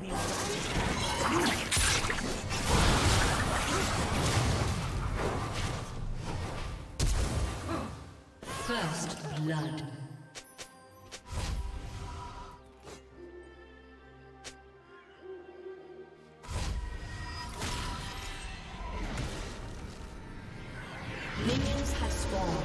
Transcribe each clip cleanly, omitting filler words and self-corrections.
will be right back. First blood. Minions have spawned.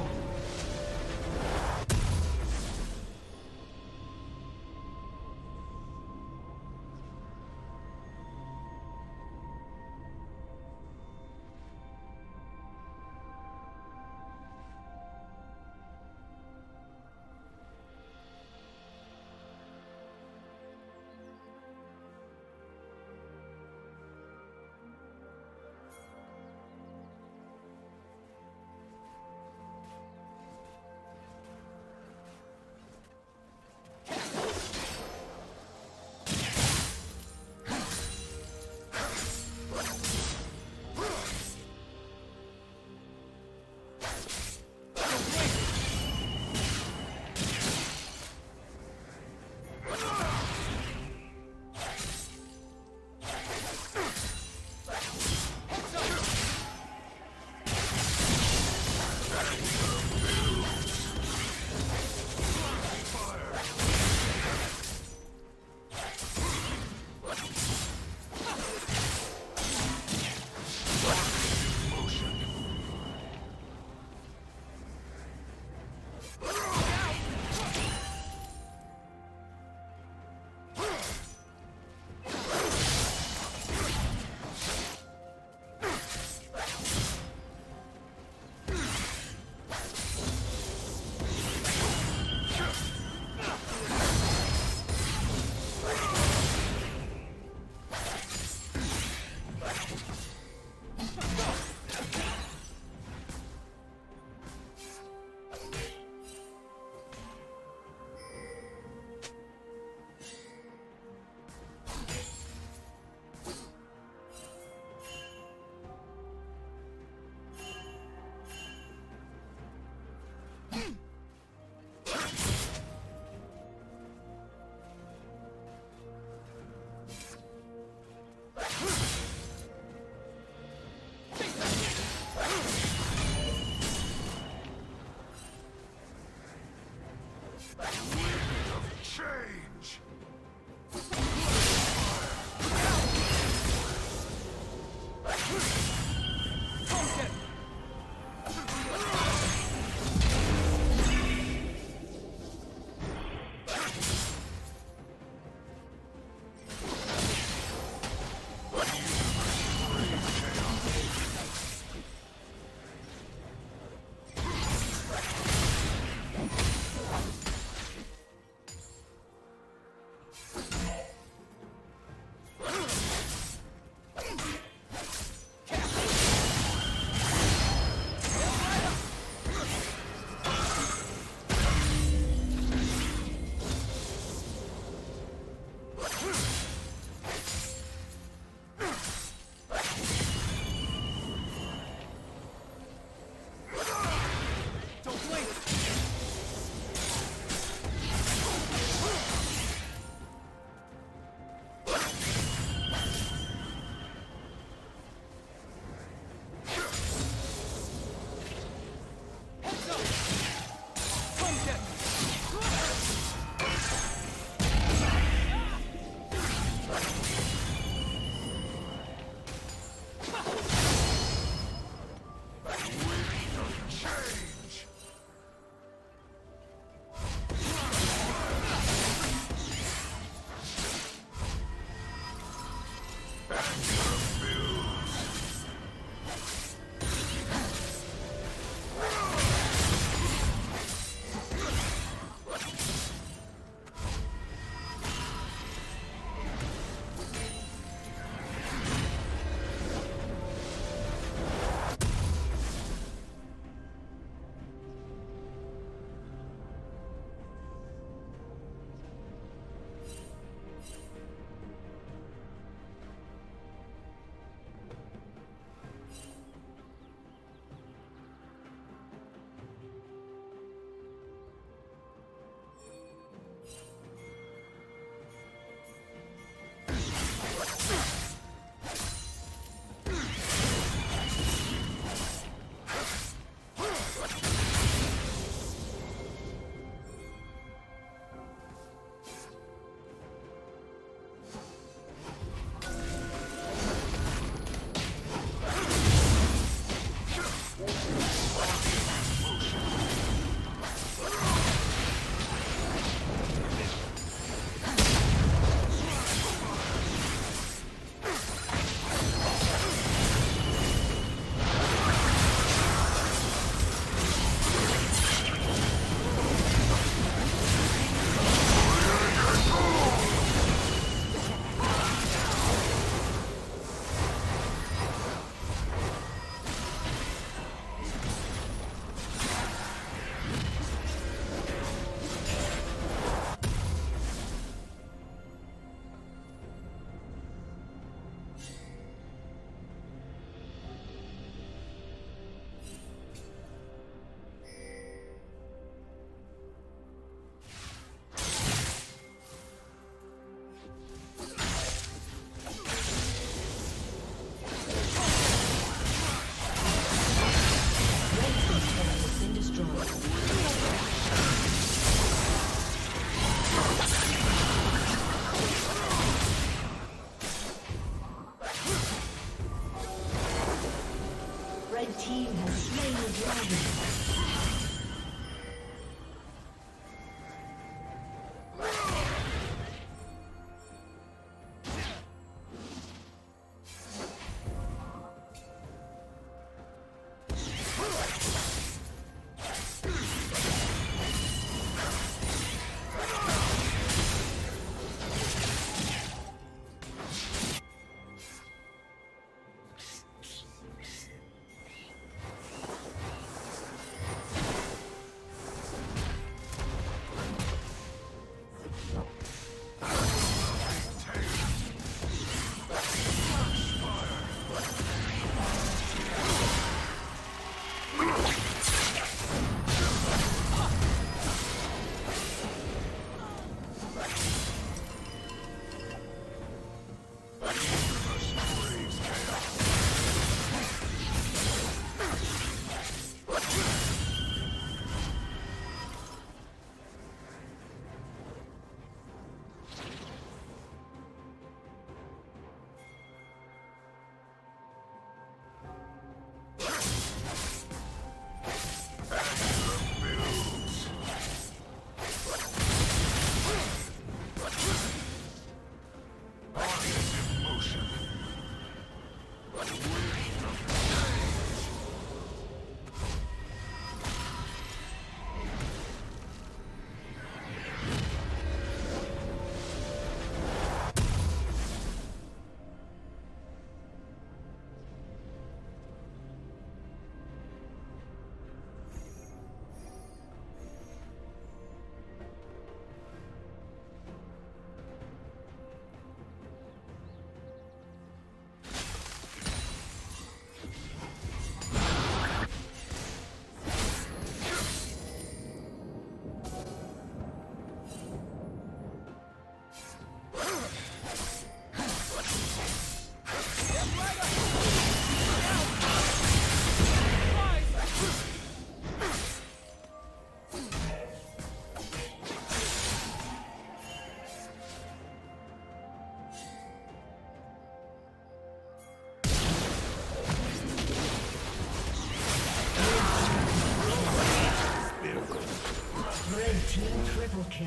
kill.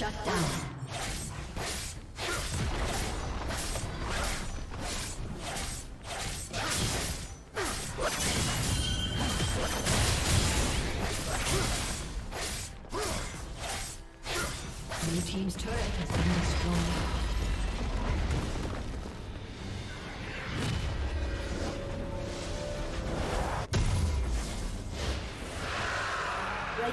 Shut down. Blue team's turret has been destroyed. Red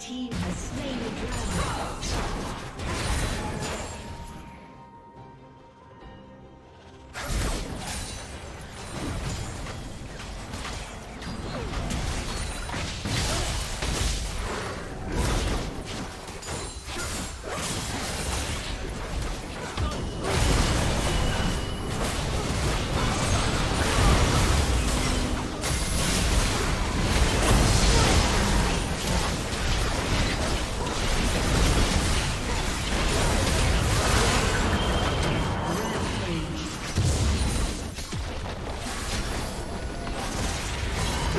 Red team has slain the dragon.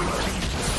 Thank you.